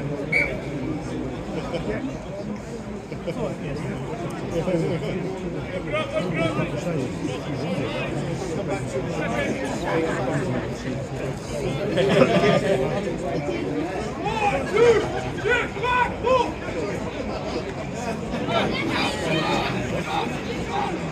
Come on!